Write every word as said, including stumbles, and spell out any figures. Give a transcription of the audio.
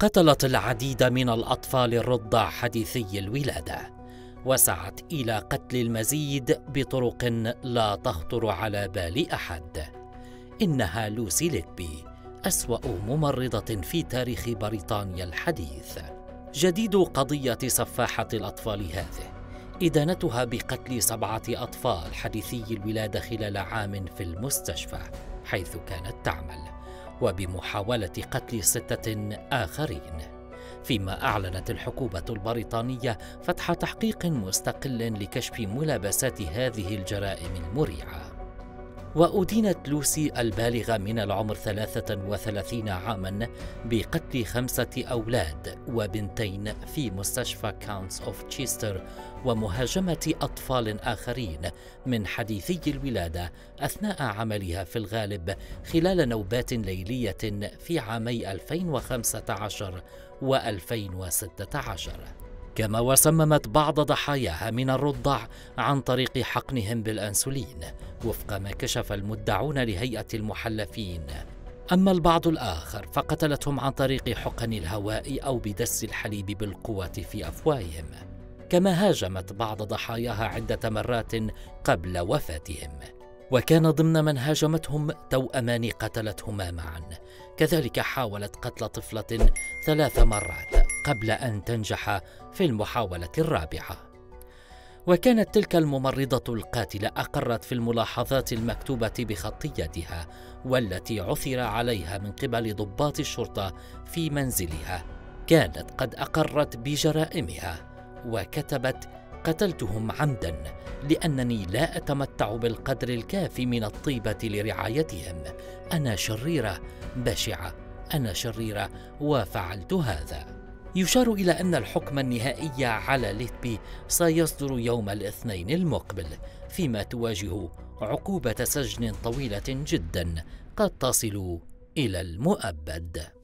قتلت العديد من الأطفال الرضع حديثي الولادة، وسعت إلى قتل المزيد بطرق لا تخطر على بال أحد. إنها لوسي ليتبي، أسوأ ممرضة في تاريخ بريطانيا الحديث. جديد قضية سفاحة الأطفال هذه إدانتها بقتل سبعة أطفال حديثي الولادة خلال عام في المستشفى حيث كانت تعمل، وبمحاولة قتل ستة آخرين، فيما أعلنت الحكومة البريطانية فتح تحقيق مستقل لكشف ملابسات هذه الجرائم المريعة. وأدينت لوسي البالغة من العمر ثلاثة وثلاثين عاماً بقتل خمسة أولاد وبنتين في مستشفى كاونتس أوف تشيستر، ومهاجمة أطفال آخرين من حديثي الولادة أثناء عملها في الغالب خلال نوبات ليلية في عامي ألفين وخمسة عشر وألفين وستة عشر، كما وسممت بعض ضحاياها من الرضع عن طريق حقنهم بالأنسولين وفق ما كشف المدعون لهيئة المحلفين. أما البعض الآخر فقتلتهم عن طريق حقن الهواء أو بدس الحليب بالقوة في أفواههم، كما هاجمت بعض ضحاياها عدة مرات قبل وفاتهم. وكان ضمن من هاجمتهم توأمان قتلتهما معا، كذلك حاولت قتل طفلة ثلاث مرات قبل أن تنجح في المحاولة الرابعة. وكانت تلك الممرضة القاتلة أقرت في الملاحظات المكتوبة بخطيتها والتي عثر عليها من قبل ضباط الشرطة في منزلها، كانت قد أقرت بجرائمها وكتبت: قتلتهم عمدا لأنني لا أتمتع بالقدر الكافي من الطيبة لرعايتهم، أنا شريرة بشعة، أنا شريرة وفعلت هذا. يشار إلى أن الحكم النهائي على ليتبي سيصدر يوم الاثنين المقبل، فيما تواجه عقوبة سجن طويلة جدا قد تصل إلى المؤبد.